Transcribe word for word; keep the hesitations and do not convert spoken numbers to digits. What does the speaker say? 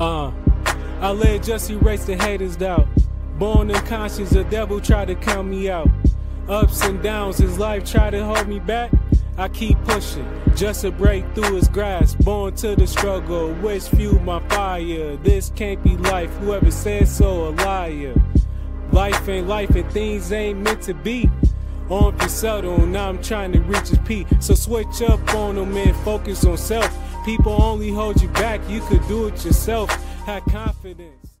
Uh, I let just erase the haters doubt. Born unconscious, the devil tried to count me out. Ups and downs, his life tried to hold me back. I keep pushing, just to break through his grasp. Born to the struggle, which fueled my fire. This can't be life, whoever said so a liar. Life ain't life and things ain't meant to be. On for subtle, now I'm trying to reach his peak. So switch up on him and focus on self. People only hold you back, you could do it yourself. Have confidence.